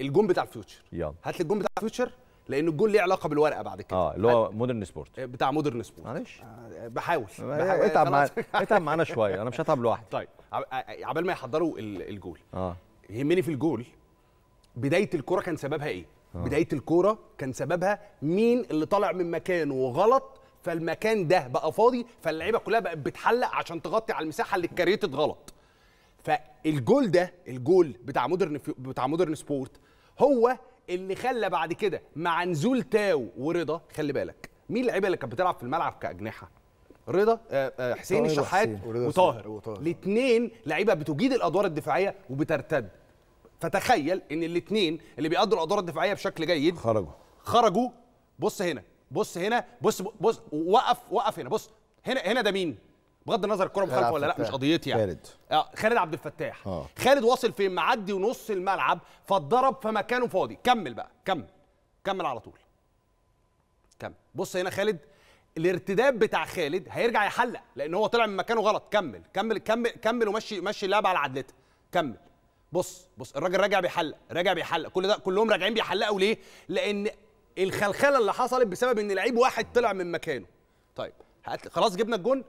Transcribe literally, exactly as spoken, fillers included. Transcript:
الجون بتاع الفيوتشر. يلا هات لي الجون بتاع الفيوتشر لان الجول ليه علاقه بالورقه بعد كده. اه اللي هو مودرن سبورت بتاع مودرن سبورت. معلش آه بحاول اتعب معانا اتعب معانا شويه، انا مش هتعب لوحدي. طيب عبال ما يحضروا الجول اه يهمني في الجول بدايه الكوره كان سببها ايه؟ آه. بدايه الكوره كان سببها مين اللي طالع من مكانه وغلط، فالمكان ده بقى فاضي، فاللعيبه كلها بقت بتحلق عشان تغطي على المساحه اللي اتكريتت غلط. فالجول ده الجول بتاع مودرن بتاع مودرن سبورت هو اللي خلى بعد كده مع نزول تاو ورضا، خلي بالك مين اللعيبه اللي كانت بتلعب في الملعب كاجنحه؟ رضا حسين الشحات وطاهر، الاثنين لعيبه بتجيد الادوار الدفاعيه وبترتد. فتخيل ان الاثنين اللي بيقدروا الادوار الدفاعيه بشكل جيد خرجوا خرجوا بص هنا بص هنا بص بص وقف وقف هنا بص هنا هنا ده مين؟ بغض النظر الكره مخالفه ولا لا مش قضيتي يعني. خالد اه خالد عبد الفتاح. أوه. خالد واصل فين؟ معدي ونص الملعب فاتضرب فمكانه فاضي. كمل بقى كمل كمل على طول كمل. بص هنا خالد، الارتداد بتاع خالد هيرجع يحلق لان هو طلع من مكانه غلط. كمل كمل كمل كمل ومشي مشي اللعبه على عدلتها. كمل بص بص الراجل راجع بيحلق راجع بيحلق كل ده كلهم راجعين بيحلقوا ليه؟ لان الخلخله اللي حصلت بسبب ان لعيب واحد طلع من مكانه. طيب خلاص جبنا الجون